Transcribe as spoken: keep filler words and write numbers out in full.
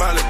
male.